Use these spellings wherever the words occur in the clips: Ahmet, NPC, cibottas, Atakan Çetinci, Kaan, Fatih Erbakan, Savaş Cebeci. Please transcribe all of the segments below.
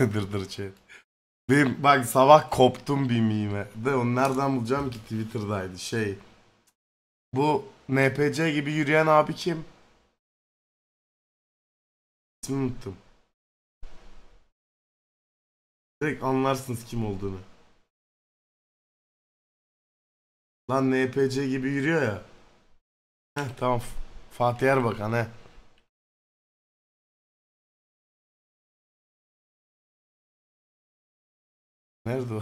Dırdır chat. Benim bak sabah koptum bir meme. De onu nereden bulacağım ki, Twitter'daydı şey. Bu NPC gibi yürüyen abi kim? İsmini unuttum. Direkt anlarsınız kim olduğunu. Lan NPC gibi yürüyor ya. Heh, tamam. Fatih Erbakan he. Nerede o?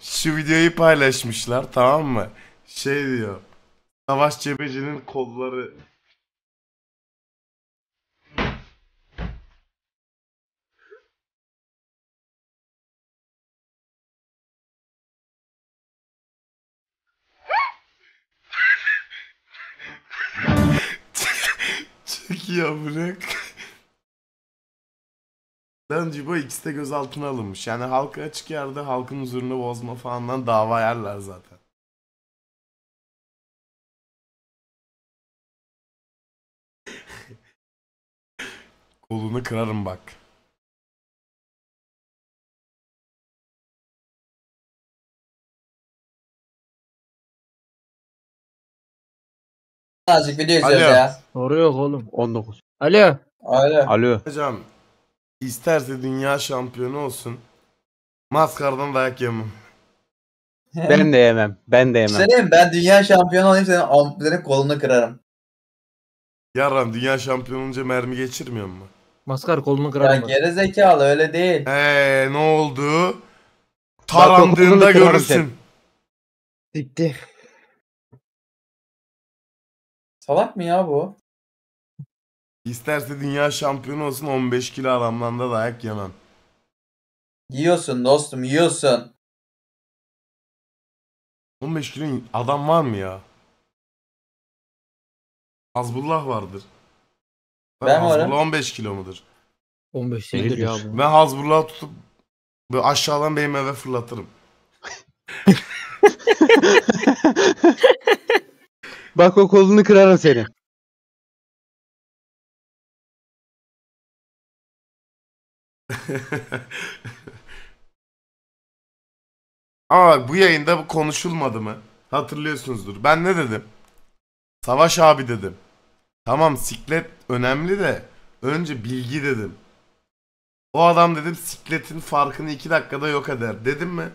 Şu videoyu paylaşmışlar, tamam mı? Şey diyor. Savaş Cebeci'nin kolları. Çok iyi bırak. Cibo ikisi de gözaltına alınmış. Yani halka açık yerde halkın huzurunu bozma falandan dava yerler zaten. Kolunu kırarım bak. Azıcık video izliyoruz ya. Soru yok oğlum. 19. Alo. Alo. Alo. Hocam. İsterse dünya şampiyonu olsun. Maskardan dayak yemem. Ben de yemem. Ben de yemem. Senin ben dünya şampiyonu olayım, senin kolunu kırarım. Yarram dünya şampiyonu olunca mermi geçirmiyor mu? Maskar kolunu kırarım. Ya geri zekalı öyle değil. Ne oldu? Tarandığında görürsün. Dikti. Salak mı ya bu? İsterse dünya şampiyonu olsun, 15 kilo adamdan da dayak yemem. Yiyorsun dostum, yiyorsun. 15 kilo adam var mı ya? Hazbullah vardır. Ben varım. 15 kilo mudur? 15 kilodur ya bu. Ben Hazbullah'ı tutup böyle aşağıdan benim eve fırlatırım. Bak o kolunu kırarım seni. Ama bu yayında bu konuşulmadı mı? Hatırlıyorsunuzdur. Ben ne dedim? Savaş abi dedim. Tamam siklet önemli de önce bilgi dedim. O adam dedim sikletin farkını 2 dakikada yok eder. Dedim mi?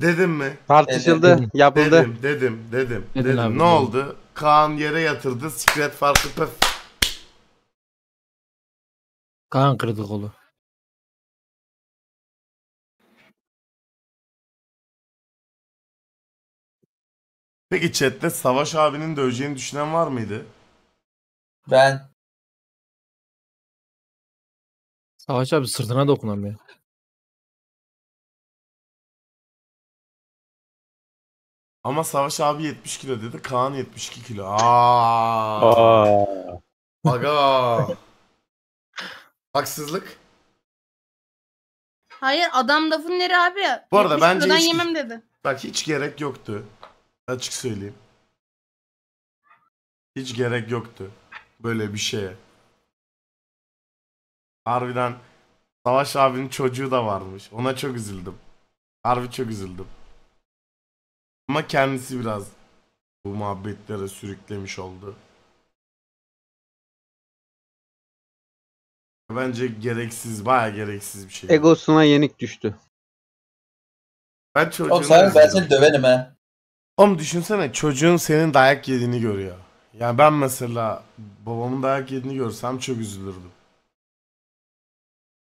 Dedim mi? Tartışıldı. Dedim. Yapıldı. Dedim. Abi, ne oldu? Kaan yere yatırdı. Siklet farkı pöf. Kaan kırdı kolu. Peki chatte Savaş abinin döveceğini düşünen var mıydı? Ben. Savaş abi sırtına dokunamıyor. Ama Savaş abi 70 kilo dedi. Kaan 72 kilo. Aaaa. Aga. Haksızlık. Hayır adam da funleri abi. Bu arada bence hiç, yemem dedi. Bak hiç gerek yoktu. Açık söyleyeyim. Hiç gerek yoktu böyle bir şeye. Harbiden Savaş abinin çocuğu da varmış. Ona çok üzüldüm. Harbi çok üzüldüm. Ama kendisi biraz bu muhabbetlere sürüklemiş oldu. Bence gereksiz, bayağı gereksiz bir şey. Egosuna yenik düştü. Ben çocuğun... Oğlum sen, ben seni döverim he. Oğlum düşünsene çocuğun senin dayak yediğini görüyor. Yani ben mesela babamın dayak yediğini görsem çok üzülürdüm.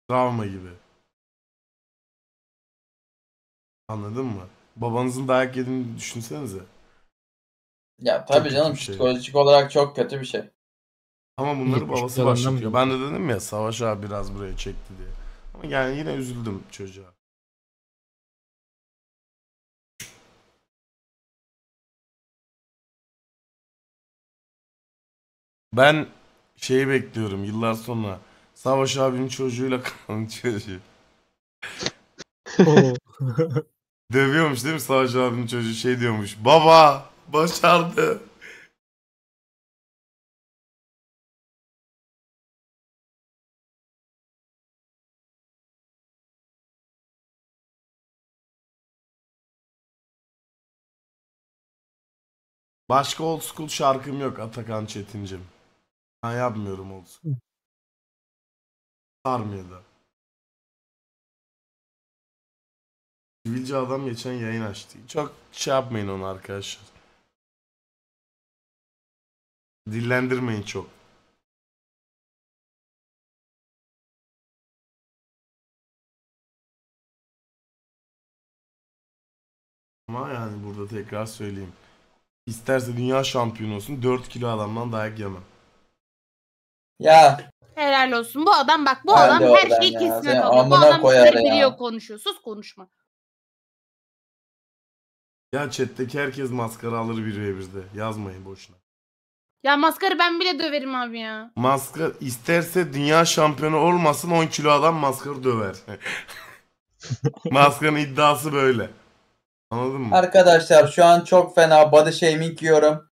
Travma gibi. Anladın mı? Babanızın dayak yediğini düşünsenize. Ya tabii canım psikolojik olarak çok kötü bir şey. Ama bunları babası başlatıyor. Ben de dedim ya Savaş abi biraz buraya çekti diye. Ama yani yine üzüldüm çocuğa. Ben şeyi bekliyorum yıllar sonra. Savaş abinin çocuğuyla Kaan'ın çocuğu. Dövüyormuş değil mi Savaş abinin çocuğu? Şey diyormuş. Baba başardı. Başka old school şarkım yok Atakan Çetincim. Ben yapmıyorum old school. Sarmıyordu. Sivilce adam geçen yayın açtı. Çok şey yapmayın onu arkadaşlar. Dillendirmeyin çok. Ama yani burada tekrar söyleyeyim. İsterse dünya şampiyonu olsun, 4 kilo adamdan dayak yemem. Ya. Helal olsun. Bu adam bak, bu adam her şeyi kesinlikle alıyor. Bu adam bir biliyor, konuşuyor. Sus, konuşma. Ya chatteki herkes maskara alır 1v1'de. Yazmayın boşuna. Ya maskara ben bile döverim abi ya. Maskara isterse dünya şampiyonu olmasın, 10 kilo adam maskara döver. Maskanın iddiası böyle. Anladın mı? Arkadaşlar şu an çok fena body shaming yiyorum.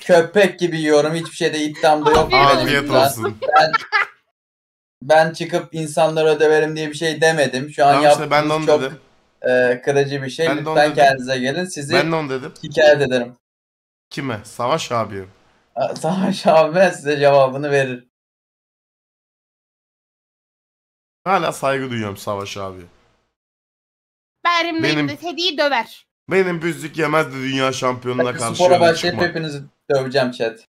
Köpek gibi yiyorum. Hiçbir şeyde iddiam da yok. Afiyet olsun. Ben çıkıp insanlara döverim diye bir şey demedim. Şu an tamam, yaptığım işte, çok dedim. Kırıcı bir şey. Lütfen kendinize gelin. Sizi hikayet ederim. Kime? Savaş abi. Savaş abi size cevabını verir. Hala saygı duyuyorum Savaş abi. Benim hediyeyi döver. Benim büzlük yemez de dünya şampiyonuna karşı. Spora başlayıp hepinizi döveceğim chat.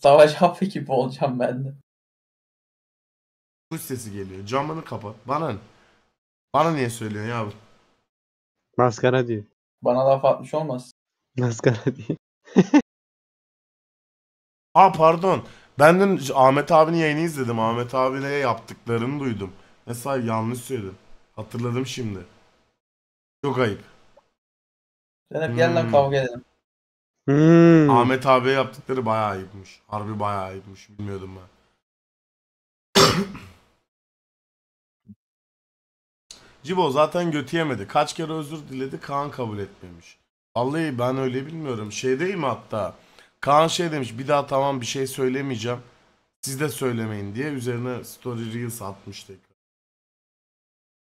Savaş abi gibi olacağım ben de. Kuş sesi geliyor. Camını kapat. Bana ne? Bana niye söylüyorsun ya? Maskara diyor. Bana laf atmış olmaz. Maskara diyor. Aa pardon. Ben dün Ahmet abinin yayını izledim. Ahmet abiyle yaptıklarını duydum. Mesela yanlış söyledim. Hatırladım şimdi. Çok ayıp. Zeynep gel lan kavga edelim. Ahmet abiye yaptıkları bayağı ayıpmış. Harbi bayağı ayıpmış. Bilmiyordum ben. Cibo zaten götü yemedi. Kaç kere özür diledi, Kaan kabul etmemiş. Vallahi ben öyle bilmiyorum. Şey değil mi hatta? Kaan şey demiş, bir daha tamam bir şey söylemeyeceğim. Siz de söylemeyin diye üzerine story reels atmıştık.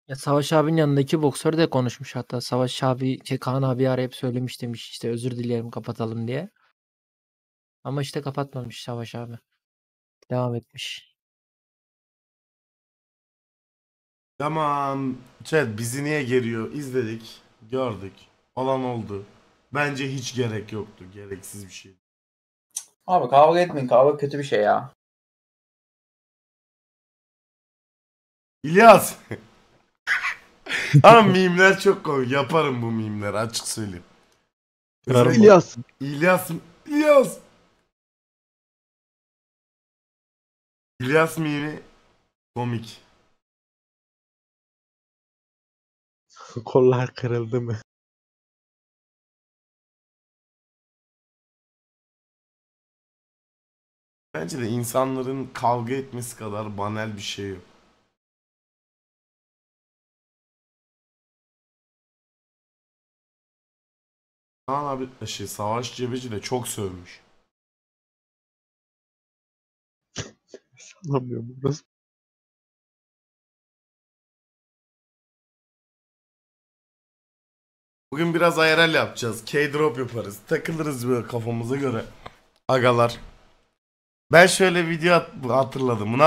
Ya Savaş abinin yanındaki boksör de konuşmuş hatta. Savaş abi, Kaan abi arayıp söylemiş, demiş işte özür dilerim kapatalım diye. Ama işte kapatmamış Savaş abi. Devam etmiş. Tamam. Chat bizi niye geriyor? İzledik, gördük. Olan oldu. Bence hiç gerek yoktu. Gereksiz bir şey. Abi kavga etmeyin. Kavga kötü bir şey ya. İlyas. Ama mimler çok komik. Yaparım bu mimleri, açık söyleyeyim. İlyas. İlyas. İlyas. İlyas mimi komik. Kollar kırıldı mı? Bence de insanların kavga etmesi kadar banal bir şey yok. Kaan abi şey, Savaş Cebeci de çok sövmüş. Sanamıyorum burası. Bugün biraz IRL yapacağız. K-drop yaparız. Takılırız böyle kafamıza göre. Agalar. Ben şöyle video hatırladım. Bunu